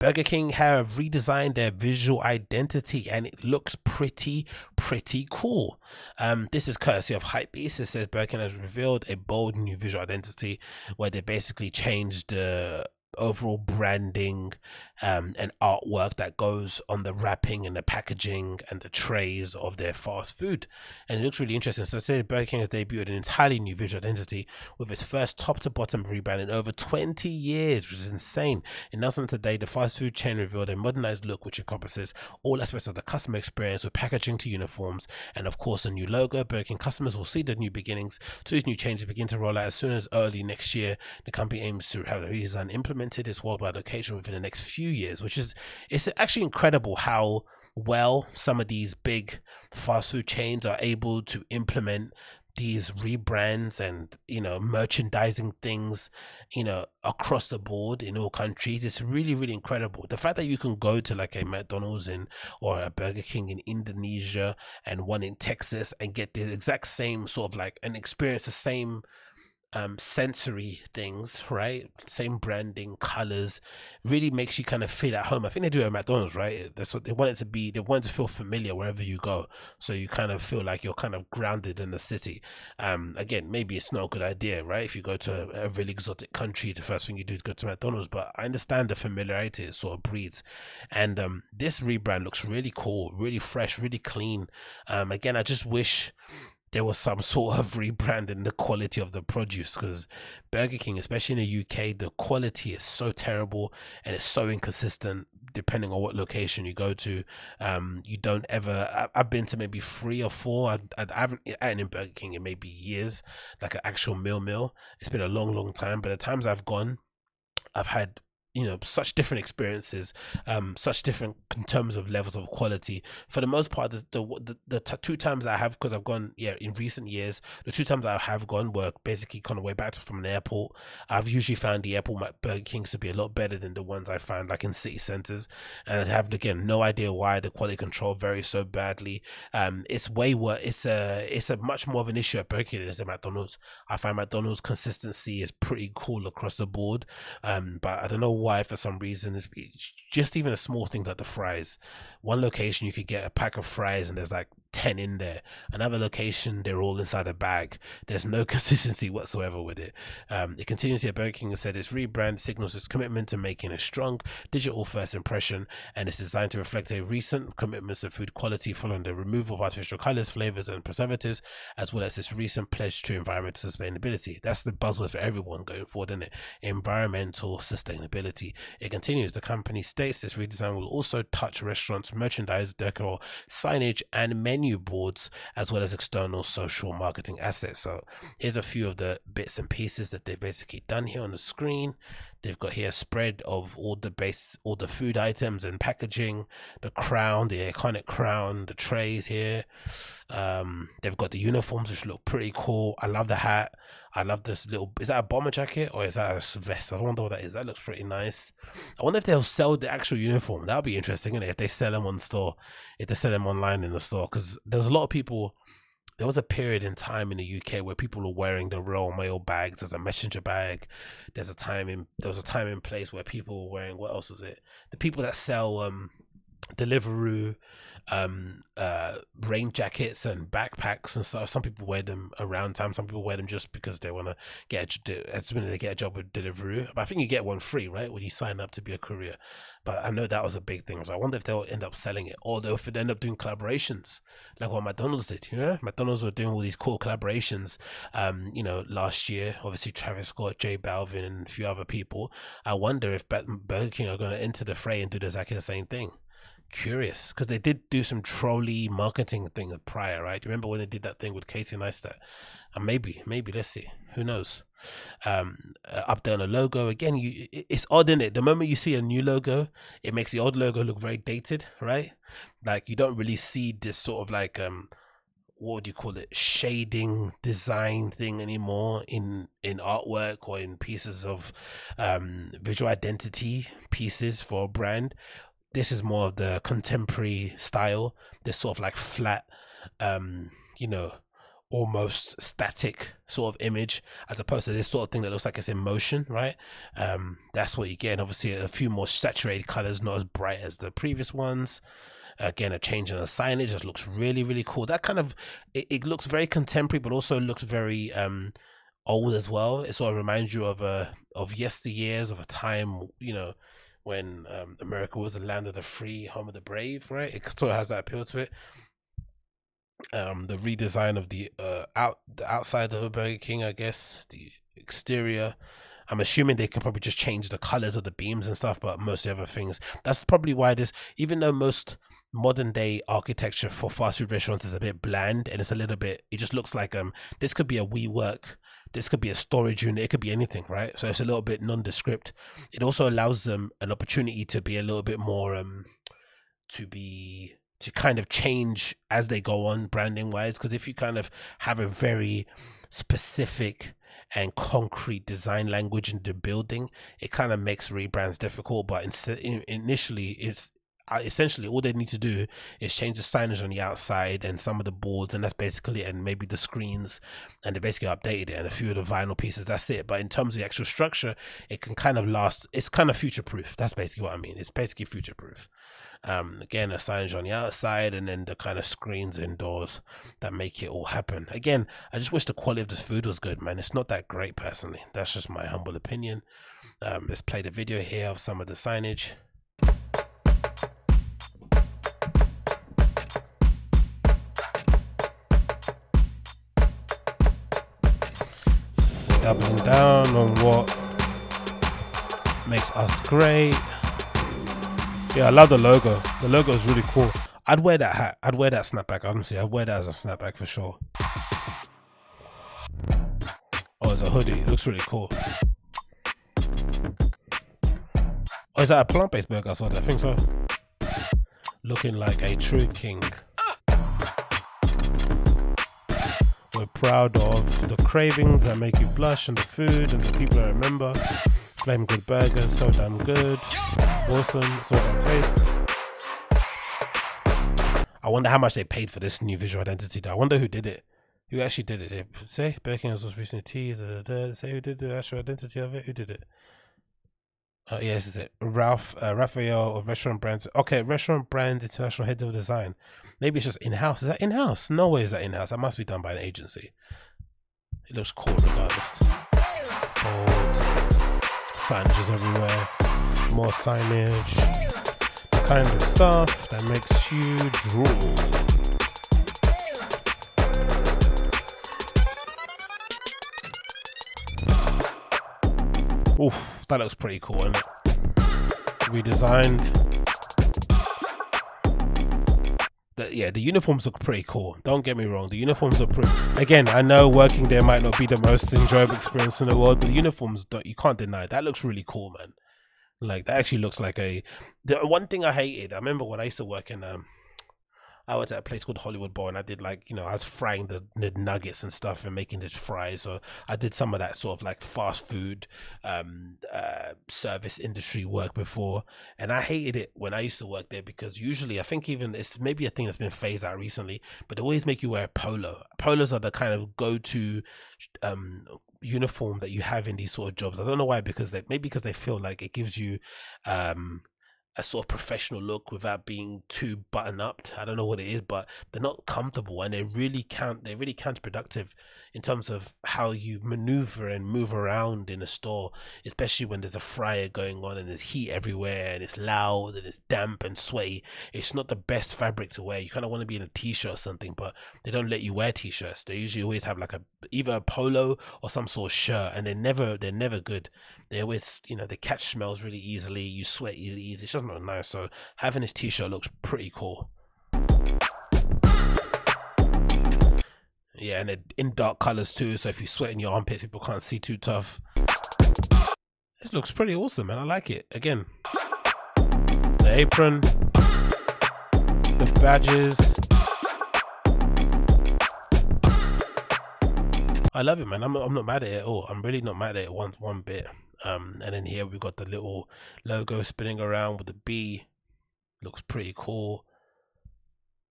Burger King have redesigned their visual identity and it looks pretty cool. This is courtesy of Hypebeast. It says Burger King has revealed a bold new visual identity where they basically changed the overall branding and artwork that goes on the wrapping and the packaging and the trays of their fast food, and it looks really interesting. So today Burger King has debuted an entirely new visual identity with its first top to bottom rebrand in over 20 years, which is insane. In announcement today, the fast food chain revealed a modernized look which encompasses all aspects of the customer experience, with packaging to uniforms and of course a new logo. Burger King customers will see the new beginnings. So these new changes begin to roll out as soon as early next year. The company aims to have the redesign implemented its worldwide location within the next few years, which is, it's actually incredible how well some of these big fast food chains are able to implement these rebrands and, you know, merchandising things, you know, across the board in all countries. It's really incredible. The fact that you can go to like a McDonald's in, or a Burger King in Indonesia and one in Texas and get the exact same sort of like, and experience the same sensory things, right? Same branding, colors, really makes you kind of feel at home. I think they do it at McDonald's, right? That's what they want it to be. They want it to feel familiar wherever you go, so you kind of feel like you're kind of grounded in the city. Again, maybe it's not a good idea, right? If you go to a really exotic country, the first thing you do is go to McDonald's, but I understand the familiarity it sort of breeds. And this rebrand looks really cool, really fresh, really clean. Again, I just wish there was some sort of rebrand in the quality of the produce, because Burger King, especially in the UK, the quality is so terrible and it's so inconsistent depending on what location you go to. You don't ever, I've been to maybe 3 or 4, I haven't eaten in Burger King in maybe years, like an actual meal. It's been a long time, but the times I've gone, I've had, you know, such different experiences, such different in terms of levels of quality. For the most part, the two times I have, because I've gone, yeah, in recent years, the two times I have gone were basically kind of way back from an airport. I've usually found the airport Burger Kings to be a lot better than the ones I found like in city centers, and I have, again, no idea why the quality control varies so badly. It's way worse. It's a much more of an issue at Burger King than it's at McDonald's. I find McDonald's consistency is pretty cool across the board, but I don't know why, for some reason, it's just even a small thing like the fries. One location you could get a pack of fries and there's like 10 in there. Another location, they're all inside a bag. There's no consistency whatsoever with it. It continues here. Burger King has said its rebrand signals its commitment to making a strong digital first impression, and it's designed to reflect a recent commitments to food quality following the removal of artificial colors, flavors and preservatives, as well as its recent pledge to environmental sustainability. That's the buzzword for everyone going forward, isn't it? Environmental sustainability. It continues. The company states this redesign will also touch restaurants, merchandise, decor, signage and menu boards, as well as external social marketing assets. So here's a few of the bits and pieces that they've basically done here on the screen. They've got here a spread of all the food items and packaging, the crown, the iconic crown, the trays here. They've got the uniforms, which look pretty cool. I love the hat. I love this little, is that a bomber jacket or is that a vest? I wonder what that is. That looks pretty nice. I wonder if they'll sell the actual uniform. That would be interesting, isn't it? If they sell them on store, if they sell them online in the store, because there's a lot of people. There was a period in time in the UK where people were wearing the Royal Mail bags as a messenger bag. There was a time in place where people were wearing, what else was it? The people that sell Deliveroo rain jackets and backpacks and stuff. Some people wear them around time. Some people wear them just because they want to get a job with Deliveroo. But I think you get one free, right, when you sign up to be a courier. But I know that was a big thing. So I wonder if they'll end up selling it, or if they'll end up doing collaborations like what McDonald's did. You know, McDonald's were doing all these cool collaborations. You know, last year, obviously Travis Scott, Jay Balvin, and a few other people. I wonder if Burger King are going to enter the fray and do the exactly the same thing. Curious, because they did do some trolley marketing thing prior, right? Remember when they did that thing with Katie Neistat? And maybe let's see, who knows. Up there on the logo again, it's odd, isn't it? The moment you see a new logo, it makes the old logo look very dated, right? Like, you don't really see this sort of like what would you call it, shading design thing anymore in artwork or in pieces of visual identity pieces for a brand. This is more of the contemporary style, this sort of like flat, you know, almost static sort of image, as opposed to this sort of thing that looks like it's in motion, right? That's what you get. And obviously a few more saturated colors, not as bright as the previous ones. Again, a change in the signage just looks really, really cool. That kind of, it looks very contemporary, but also looks very old as well. It sort of reminds you of yesteryears, of a time, you know, when America was the land of the free, home of the brave, right? It sort of has that appeal to it. The redesign of the outside of Burger King, I guess, the exterior. I'm assuming they can probably just change the colors of the beams and stuff, but most of the other things. That's probably why this, even though most modern day architecture for fast food restaurants is a bit bland, and it's a little bit, it just looks like this could be a WeWork, this could be a storage unit, it could be anything, right? So it's a little bit nondescript. It also allows them an opportunity to be a little bit more to kind of change as they go on, branding wise, because if you kind of have a very specific and concrete design language in the building, it kind of makes rebrands difficult. But initially, it's essentially all they need to do is change the signage on the outside and some of the boards, and that's basically, and maybe the screens, and they basically updated it and a few of the vinyl pieces, that's it. But in terms of the actual structure, it can kind of last, it's kind of future proof. That's basically what I mean. It's basically future proof. Again, a signage on the outside, and then the kind of screens indoors that make it all happen. Again, I just wish the quality of this food was good, man. It's not that great personally. That's just my humble opinion. Let's play the video here of some of the signage. Doubling down on what makes us great. Yeah, I love the logo. The logo is really cool. I'd wear that hat. I'd wear that snapback, honestly. I'd wear that as a snapback for sure. Oh, it's a hoodie. It looks really cool. Oh, is that a plant-based burger? I saw that. I think so. Looking like a true king. We're proud of the cravings that make you blush, and the food and the people I remember. Flame good burgers, so damn good. Awesome, so damn taste. I wonder how much they paid for this new visual identity. I wonder who did it. Who actually did it? Say, Burger King was recently teased. Say who did the actual identity of it. Who did it? Yeah, this is it. Raphael of Restaurant Brands. Okay, Restaurant Brand International Head of Design. Maybe it's just in-house. Is that in-house? No way is that in-house. That must be done by an agency. It looks cool regardless. Bold. Signages everywhere, more signage, the kind of stuff that makes you drool. Oof, that looks pretty cool, isn't it? Redesigned. Yeah, the uniforms look pretty cool. Don't get me wrong, the uniforms are pretty. Again, I know working there might not be the most enjoyable experience in the world, but the uniforms, you can't deny it. That looks really cool, man. Like, that actually looks like a. The one thing I hated, I remember when I used to work in I was at a place called Hollywood Bowl, and I did, like, you know, I was frying the nuggets and stuff and making this fries. So I did some of that sort of like fast food service industry work before. And I hated it when I used to work there, because usually, I think even it's maybe a thing that's been phased out recently, but they always make you wear a polo. Polos are the kind of go-to uniform that you have in these sort of jobs. I don't know why, because maybe because they feel like it gives you a sort of professional look without being too button up. I don't know what it is, but they're not comfortable, and they're really counterproductive in terms of how you maneuver and move around in a store, especially when there's a fryer going on and there's heat everywhere and it's loud and it's damp and sweaty. It's not the best fabric to wear. You kind of want to be in a t-shirt or something, but they don't let you wear t-shirts. They usually always have like either a polo or some sort of shirt, and they're never good. They always, you know, they catch smells really easily. You sweat really easily. It's just not nice. So having this t-shirt looks pretty cool. Yeah, and it, in dark colors too, so if you sweat in your armpits, people can't see too tough. This looks pretty awesome, man. I like it. Again, the apron, the badges. I love it, man. I'm not mad at it at all. I'm really not mad at it one bit. And then here we've got the little logo spinning around with the B. Looks pretty cool.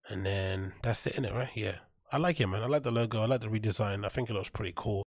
And then that's it, innit, right? Yeah, I like it, man. I like the logo. I like the redesign. I think it looks pretty cool.